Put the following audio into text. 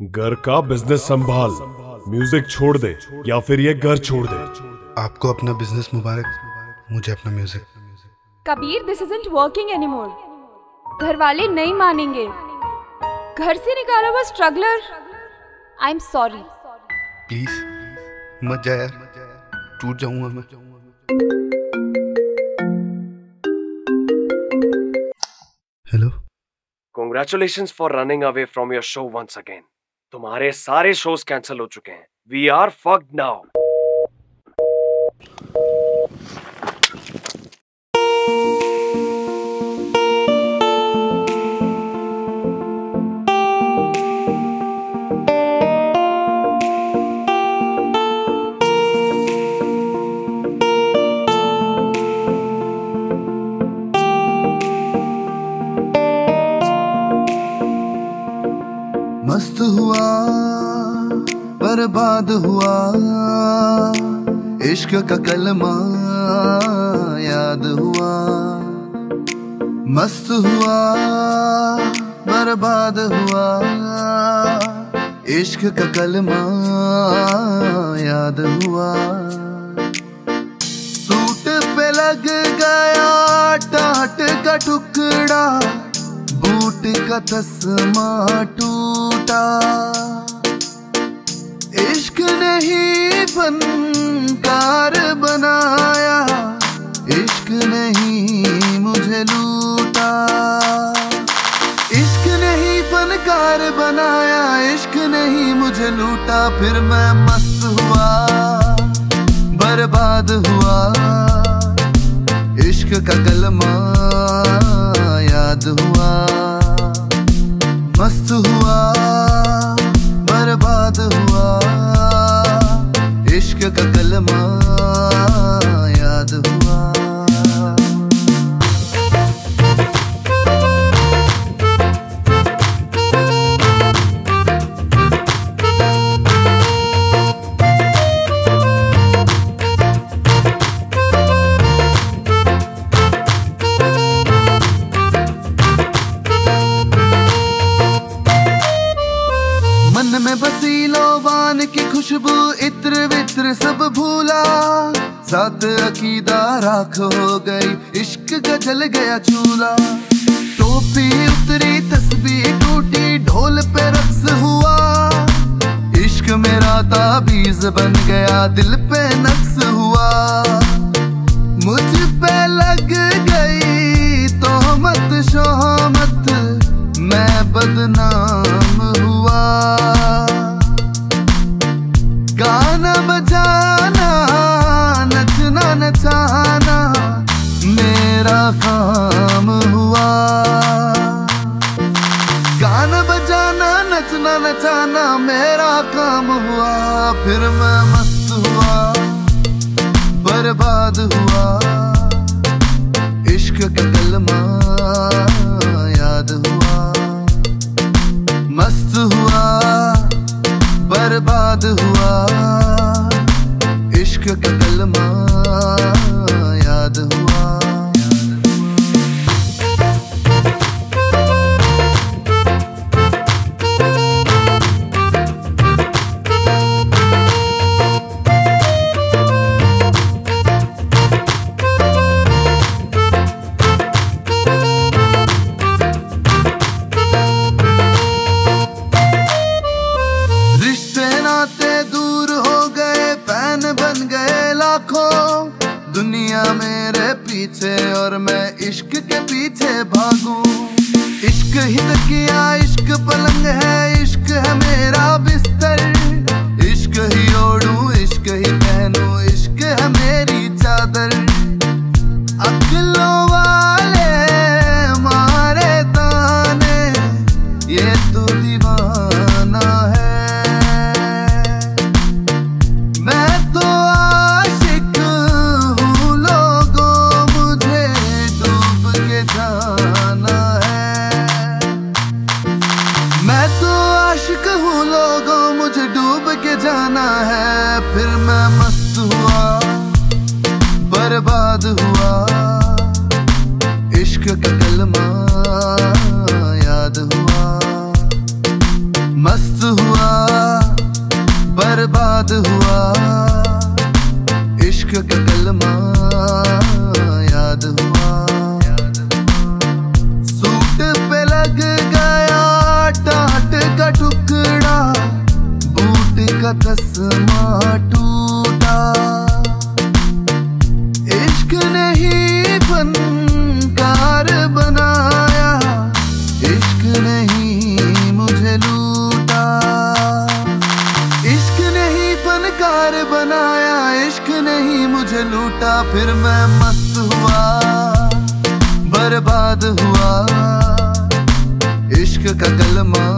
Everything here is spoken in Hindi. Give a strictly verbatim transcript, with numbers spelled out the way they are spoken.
घर का बिजनेस संभाल, म्यूजिक छोड़ दे या फिर ये घर छोड़ दे। आपको अपना बिजनेस मुबारक, मुझे अपना music. Kabir, this isn't working anymore. घर वाले नहीं मानेंगे। घर से निकाला हुआ struggler. I am sorry. Please मत जा यार, टूट जाऊंगा मैं। Hello, Congratulations for running away from your show once again. तुम्हारे सारे शोज कैंसिल हो चुके हैं। We are fucked now. मस्त हुआ, बर्बाद हुआ, इश्क का कलमा याद हुआ। मस्त हुआ, बर्बाद हुआ, इश्क का कलमा याद हुआ। सूट पे लग गया टाट का टुकड़ा, बूट का तस्मा टूटा। इश्क नहीं फनकार बनाया, इश्क नहीं मुझे लूटा। इश्क नहीं फनकार बनाया, इश्क नहीं मुझे लूटा। फिर मैं मस्त हुआ, बर्बाद हुआ, इश्क का कलमा याद हुआ। मस्त हुआ, बर्बाद हुआ, इश्क का कलमा याद हुआ। खुशबू इत्र वित्र सब भूला, साथ अकीदा राख हो गई, इश्क का जल गया चूल्हा। टोपी उतरी, तस्बीह टूटी, ढोल पे रक्स हुआ। इश्क मेरा ताबीज बन गया, दिल पे नक्स हुआ। मुझ पे लग गई तोहमत शोहमत, मैं बदनाम हुआ। गाना बजाना, नचना नचाना, मेरा काम हुआ। गाना बजाना, नचना नचाना, मेरा काम हुआ। फिर मैं मस्त हुआ, बर्बाद हुआ, इश्क का कलमा याद हुआ। मस्त हुआ, बर्बाद हुआ, इश्क का कलमा याद हुआ। दुनिया मेरे पीछे और मैं इश्क के पीछे भागूं। इश्क ही तकिया, इश्क पलंग है, इश्क है मेरा बिस्तर। इश्क ही ओढ़ूं, इश्क ही पहनूं, इश्क है मेरी चादर। अक्लों वाले मारे ताने, ये तो दीवाना है। का तस्मा टूटा, इश्क ने ही फनकार बनाया, इश्क ने ही मुझे लूटा। इश्क ने ही फनकार बनाया, इश्क ने ही मुझे लूटा। फिर मैं मस्त हुआ, बर्बाद हुआ, इश्क का कलमा